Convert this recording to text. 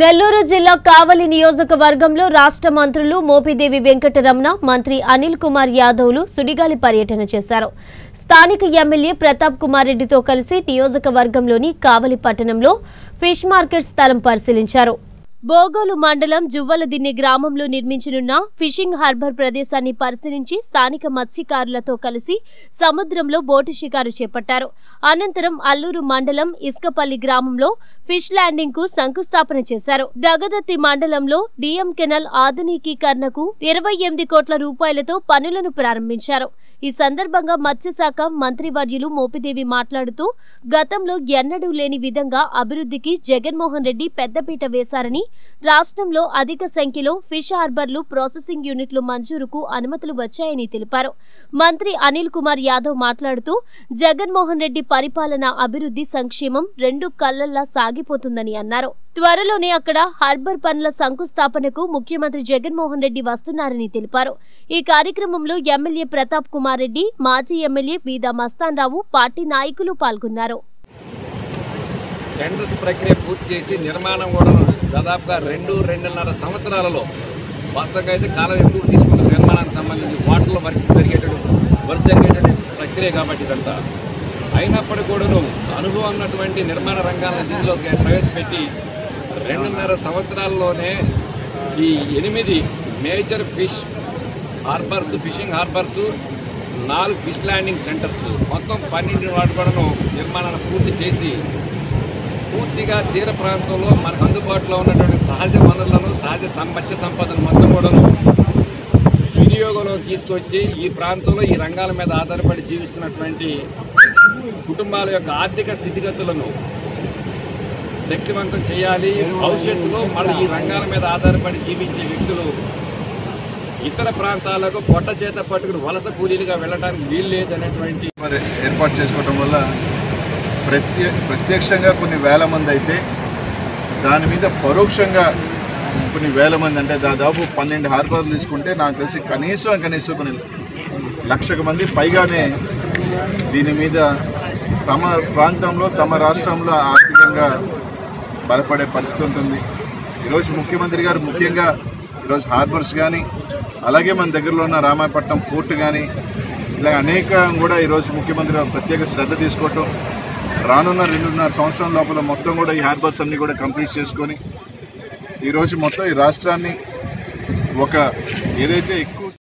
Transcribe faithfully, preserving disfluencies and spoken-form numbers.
నెల్లూరు జిల్లా కావలి నియోజకవర్గంలో రాష్ట్ర మంత్రులు మోపిదేవి వెంకటరమణ మంత్రి అనిల్ కుమార్ యాదవ్లు సుడిగాలి పర్యటన చేశారు। స్థానిక ఎమ్మెల్యే ప్రతాప్ కుమార్ రెడ్డితో కలిసి నియోజకవర్గంలోని కావలి పట్టణంలో ఫిష్ మార్కెట్ స్థలం పరిశీలించారు। బోగోలు మండలం జువ్వలదిన్ని గ్రామంలో నిర్మించనున్న ఫిషింగ్ హార్బర్ ప్రదేశాన్ని పరిశీలించి స్థానిక మత్స్యకారులతో కలిసి సముద్రంలో బోటు షికారు చేపట్టారు। అనంతరం అల్లూరు మండలం ఇస్కపల్లి గ్రామంలో ఫిష్ ల్యాండింగ్ కు శంకుస్థాపన చేశారు। దగదత్తి మండలంలో డిఎం కెనాల్ ఆధునికీకరణకు ఇరవై ఎనిమిది కోట్ల రూపాయలతో పనులను ప్రారంభించారు। ఈ సందర్భంగా మత్స్యశాఖ మంత్రివర్యులు మోపిదేవి మాట్లాడుతూ గతంలో ఎన్నడూ లేని విధంగా అభివృద్ధికి జగన్మోహన్ రెడ్డి పెద్దపీట వేశారని రాష్ట్రంలో అధిక సంఖ్యలో ఫిష్ హార్బర్లు ప్రాసెసింగ్ యూనిట్లు మంజూరుకు అనుమతులు వచ్చాయని తెలిపారు। మంత్రి అనిల్ కుమార్ యాదవ్ మాట్లాడుతూ జగన్మోహన్ రెడ్డి పరిపాలన అభివృద్ధి సంక్షేమం రెండు కళ్ళల్లా సాగిపోతుందని అన్నారు। త్వరలోనే అక్కడ హార్బర్ పనుల శంకుస్థాపనకు ముఖ్యమంత్రి జగన్మోహన్ రెడ్డి వస్తున్నారని తెలిపారు। ఈ కార్యక్రమంలో ఎమ్మెల్యే ప్రతాప్ కుమార్ రెడ్డి, మాజీ ఎమ్మెల్యే వీదా మస్తాన్ రావు, పార్టీ నాయకులు పాల్గొన్నారు। టెండర్స్ ప్రక్రియ పూర్తి చేసి నిర్మాణం కూడా దాదాపుగా రెండు రెండున్నర సంవత్సరాలలో వాస్తవంగా అయితే కాలం ఎక్కువ తీసుకున్న నిర్మాణానికి సంబంధించి వాటర్లో వర్క్ జరిగేటటువంటి వర్క్ జరిగేటటువంటి ప్రక్రియ కాబట్టి ఇదంతా అయినప్పటికీ కూడాను అనుభవం ఉన్నటువంటి నిర్మాణ రంగాలను దీనిలో ప్రవేశపెట్టి రెండున్నర సంవత్సరాల్లోనే ఈ ఎనిమిది major fish harbours fishing harbours నాలుగు ఫిష్ ల్యాండింగ్ సెంటర్స్ మొత్తం పన్నెండు వాటి కూడాను నిర్మాణాన్ని పూర్తి చేసి పూర్తిగా తీర ప్రాంతంలో మనకు అందుబాటులో ఉన్నటువంటి సహజ వనరులను సహజ మత్స్య సంపదను మొత్తం కూడా వినియోగంలో తీసుకొచ్చి ఈ ప్రాంతంలో ఈ రంగాల మీద ఆధారపడి జీవిస్తున్నటువంటి కుటుంబాల యొక్క ఆర్థిక స్థితిగతులను శక్తివంతం చేయాలి। భవిష్యత్తులో మన ఈ రంగాల మీద ఆధారపడి జీవించే వ్యక్తులు ఇతర ప్రాంతాలకు పొట్ట చేత పట్టుకుని వలస కూలీలుగా వెళ్ళడానికి వీలు లేదనేటువంటి మరి ఏర్పాటు చేసుకోవడం వల్ల ప్రత్య ప్రత్యక్షంగా కొన్ని వేల మంది అయితే దాని మీద పరోక్షంగా కొన్ని వేల మంది అంటే దాదాపు పన్నెండు హార్బర్లు తీసుకుంటే నాకు తెలిసి కనీసం కనీసం కొన్ని లక్షకు మంది పైగానే దీని మీద తమ ప్రాంతంలో తమ రాష్ట్రంలో ఆర్థికంగా బలపడే పరిస్థితి ఉంటుంది। ఈరోజు ముఖ్యమంత్రి గారు ముఖ్యంగా ఈరోజు హార్బర్స్ కానీ అలాగే మన దగ్గరలో ఉన్న రామాయపట్నం పోర్టు కానీ ఇలా అనేక కూడా ఈరోజు ముఖ్యమంత్రి గారు ప్రత్యేక శ్రద్ధ తీసుకోవటం రానున్న రెండున్నర సంవత్సరం లోపల మొత్తం కూడా ఈ హార్బర్స్ అన్నీ కూడా కంప్లీట్ చేసుకొని ఈరోజు మొత్తం ఈ రాష్ట్రాన్ని ఒక ఏదైతే ఎక్కువ